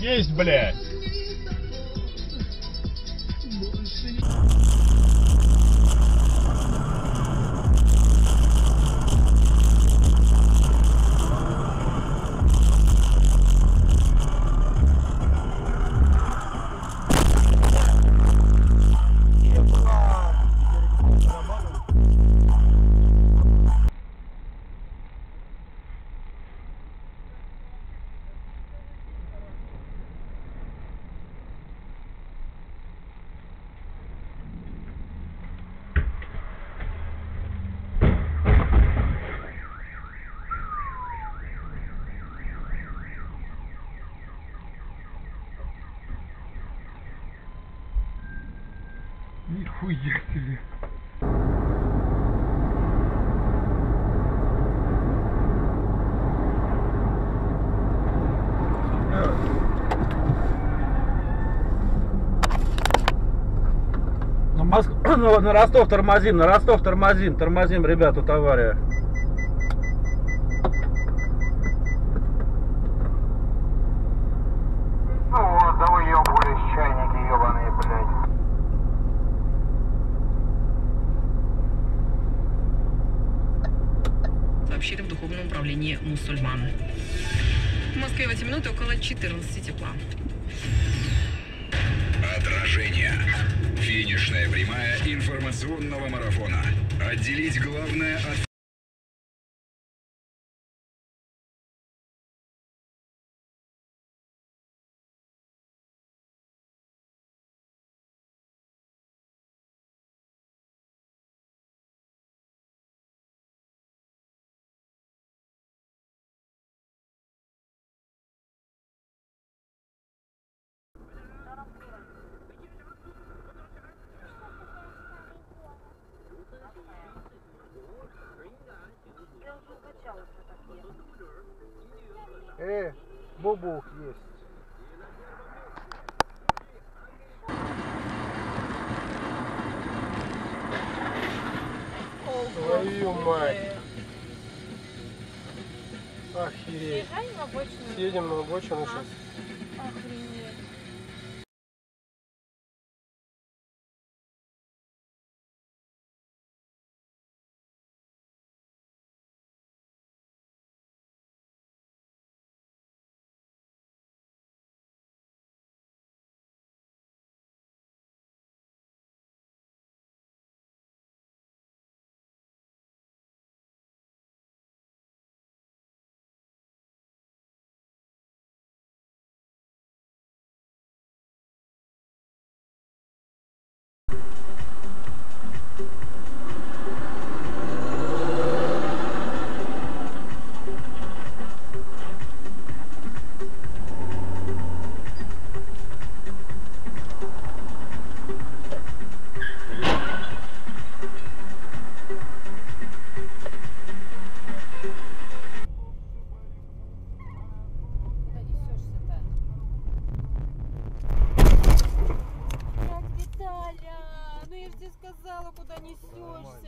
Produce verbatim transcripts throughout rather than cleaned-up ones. Есть, блядь! Нихуя себе! На, Моск... на Ростов тормозим, на Ростов тормозим, тормозим, ребят, тут авария. Сообщили в Духовном управлении мусульман. В Москве в эти минуты около четырнадцати тепла. Отражение. Финишная прямая информационного марафона. Отделить главное от... Э, бобок есть. Твою мать. Охереть. Едем на обочину сейчас. Сказала, куда несешься.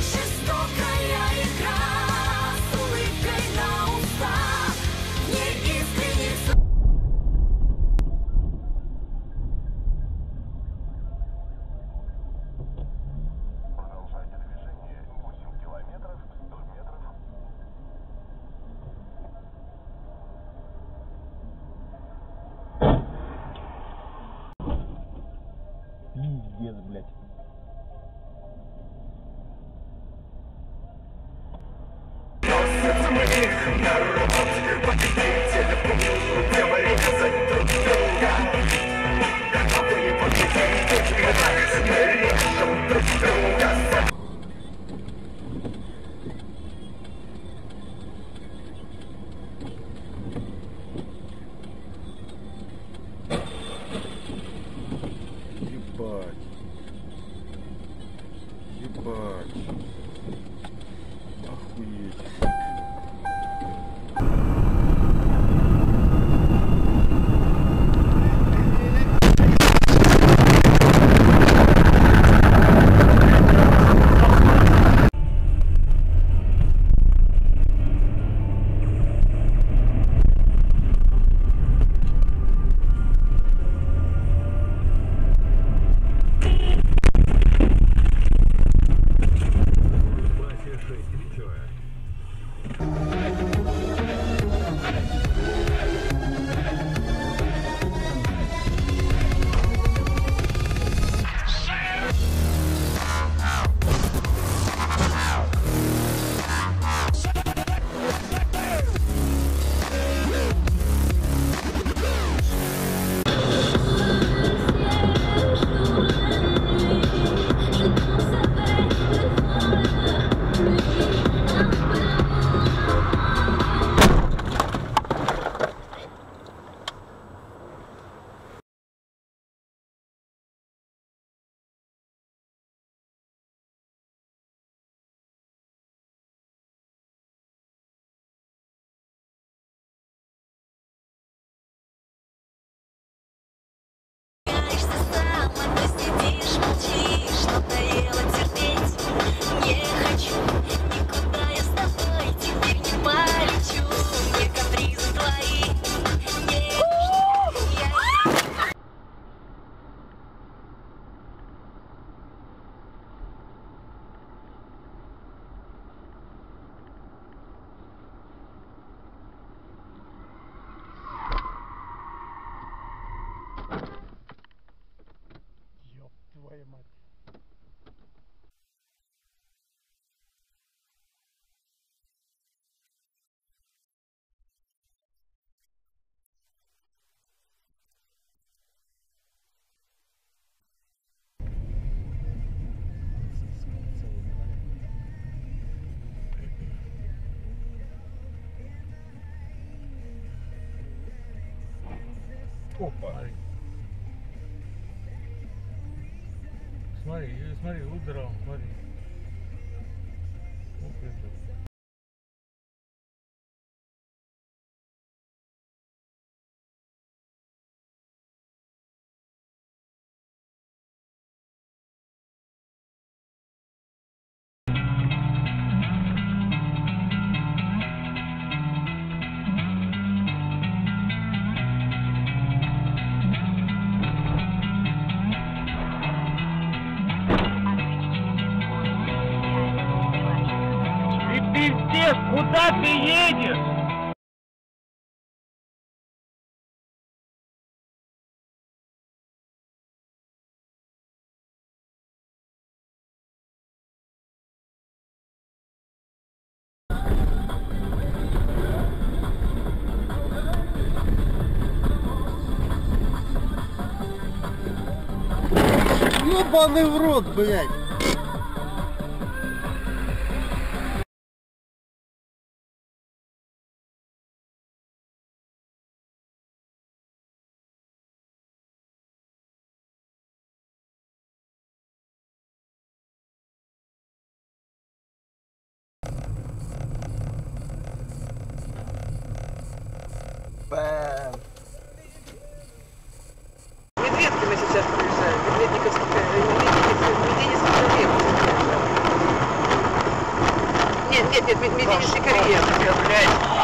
Жестокая игра. Опа. Смотри, смотри, удрал, смотри. Вот это. Куда ты едешь? Ёбаный в рот, блядь! Бэм! Медведки мы сейчас проезжаем. Медведниковский карьер. Медвединский карьер. Нет, нет, нет, Медвединский карьер.